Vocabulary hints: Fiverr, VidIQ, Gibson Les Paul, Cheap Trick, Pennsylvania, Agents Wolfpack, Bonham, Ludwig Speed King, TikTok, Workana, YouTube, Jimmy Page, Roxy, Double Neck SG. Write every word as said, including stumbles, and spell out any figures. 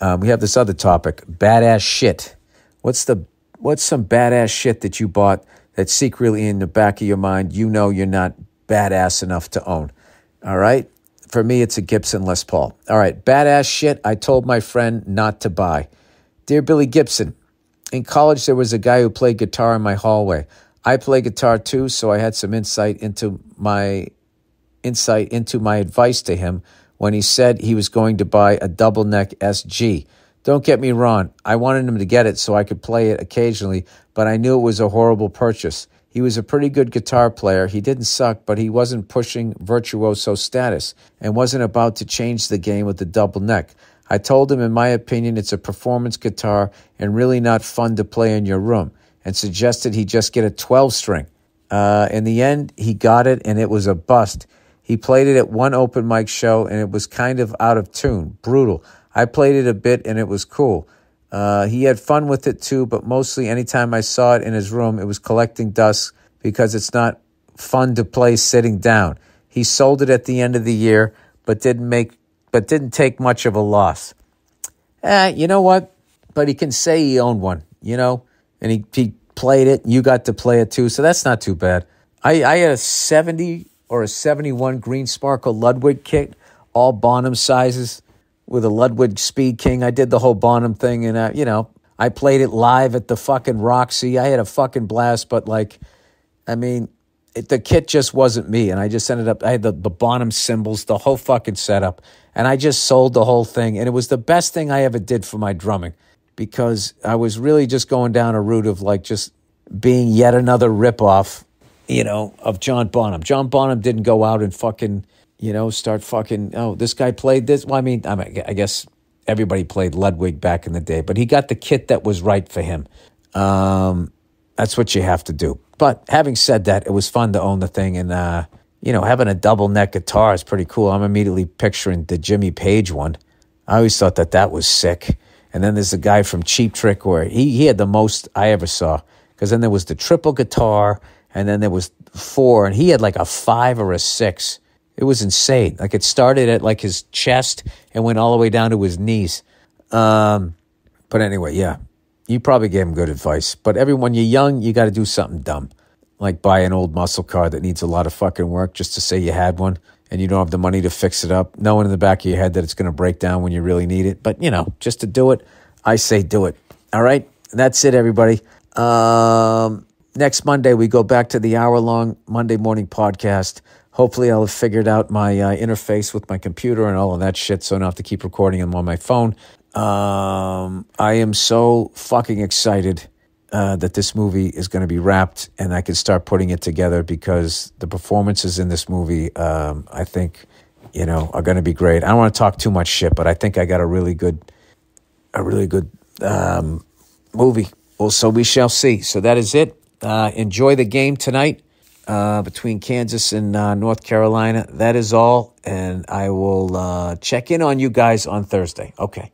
Um, we have this other topic, badass shit. What's the what's some badass shit that you bought that secretly in the back of your mind you know you're not badass enough to own? All right? For me, it's a Gibson Les Paul. All right, badass shit I told my friend not to buy. Dear Billy Gibson, in college there was a guy who played guitar in my hallway. I play guitar too, so I had some insight into my insight into my advice to him when he said he was going to buy a Double Neck S G. Don't get me wrong, I wanted him to get it so I could play it occasionally, but I knew it was a horrible purchase. He was a pretty good guitar player. He didn't suck, but he wasn't pushing virtuoso status and wasn't about to change the game with the Double Neck. I told him, in my opinion, it's a performance guitar and really not fun to play in your room, and suggested he just get a twelve string. Uh, in the end, he got it, and it was a bust. He played it at one open mic show, and it was kind of out of tune, brutal. I played it a bit, and it was cool. Uh, he had fun with it too, but mostly anytime I saw it in his room, it was collecting dust because it's not fun to play sitting down. He sold it at the end of the year, but didn't make, but didn't take much of a loss. Eh, you know what? But he can say he owned one, you know, and he, he played it, and you got to play it too, so that's not too bad. I, I had a seventy or a seventy-one Green Sparkle Ludwig kit, all Bonham sizes, with a Ludwig Speed King. I did the whole Bonham thing, and, I, you know, I played it live at the fucking Roxy. I had a fucking blast, but, like, I mean, it, the kit just wasn't me, and I just ended up, I had the, the Bonham cymbals, the whole fucking setup, and I just sold the whole thing, and it was the best thing I ever did for my drumming, because I was really just going down a route of, like, just being yet another ripoff, you know, of John Bonham. John Bonham didn't go out and fucking... You know, start fucking, oh, this guy played this. Well, I mean, I mean, I guess everybody played Ludwig back in the day, but he got the kit that was right for him. Um, that's what you have to do. But having said that, it was fun to own the thing. And, uh, you know, having a double neck guitar is pretty cool. I'm immediately picturing the Jimmy Page one. I always thought that that was sick. And then there's the guy from Cheap Trick where he, he had the most I ever saw. Because then there was the triple guitar, and then there was four, and he had like a five or a six. It was insane. Like, it started at, like, his chest and went all the way down to his knees. Um, but anyway, yeah, you probably gave him good advice. But everyone, you're young, you got to do something dumb. Like buy an old muscle car that needs a lot of fucking work just to say you had one and you don't have the money to fix it up, knowing in the back of your head that it's going to break down when you really need it. But, you know, just to do it, I say do it. All right? And that's it, everybody. Um, next Monday, we go back to the hour-long Monday morning podcast. Hopefully I'll have figured out my uh, interface with my computer and all of that shit, so I don't have to keep recording them on my phone. Um, I am so fucking excited uh, that this movie is going to be wrapped and I can start putting it together, because the performances in this movie, um, I think, you know, are going to be great. I don't want to talk too much shit, but I think I got a really good, a really good um, movie. Well, so we shall see. So that is it. Uh, enjoy the game tonight. Uh, between Kansas and uh, North Carolina. That is all, and I will uh, check in on you guys on Thursday. Okay.